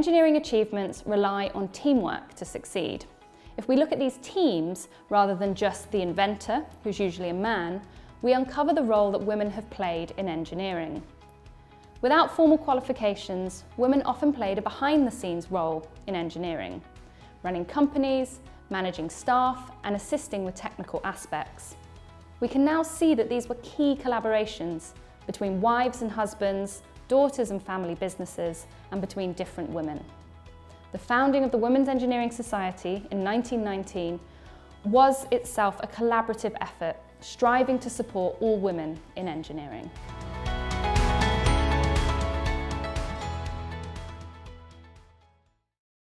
Engineering achievements rely on teamwork to succeed. If we look at these teams, rather than just the inventor, who's usually a man, we uncover the role that women have played in engineering. Without formal qualifications, women often played a behind-the-scenes role in engineering, running companies, managing staff, and assisting with technical aspects. We can now see that these were key collaborations between wives and husbands, daughters and family businesses, and between different women. The founding of the Women's Engineering Society in 1919 was itself a collaborative effort, striving to support all women in engineering.